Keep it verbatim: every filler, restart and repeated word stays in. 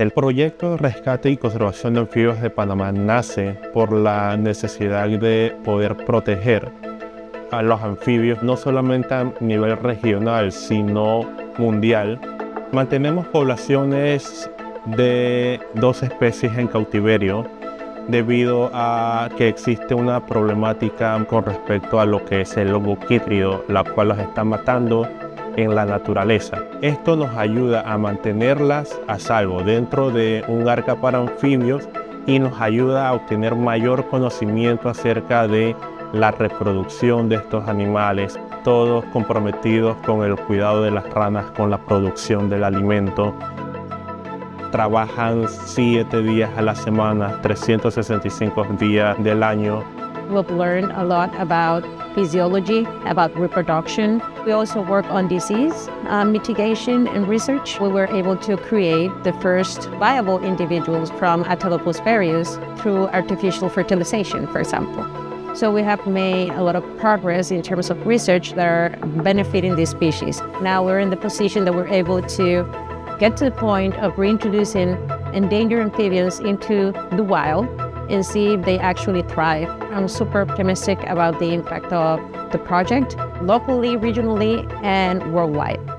El proyecto Rescate y Conservación de Anfibios de Panamá nace por la necesidad de poder proteger a los anfibios, no solamente a nivel regional, sino mundial. Mantenemos poblaciones de dos especies en cautiverio debido a que existe una problemática con respecto a lo que es el hongo quítrido, la cual las está matando en la naturaleza. Esto nos ayuda a mantenerlas a salvo dentro de un arca para anfibios y nos ayuda a obtener mayor conocimiento acerca de la reproducción de estos animales, todos comprometidos con el cuidado de las ranas, con la producción del alimento. Trabajan siete días a la semana, trescientos sesenta y cinco días del año. We've learned a lot about physiology, about reproduction. We also work on disease uh, mitigation and research. We were able to create the first viable individuals from Atelopus varius through artificial fertilization, for example. So we have made a lot of progress in terms of research that are benefiting these species. Now we're in the position that we're able to get to the point of reintroducing endangered amphibians into the wild and see if they actually thrive. I'm super optimistic about the impact of the project, locally, regionally, and worldwide.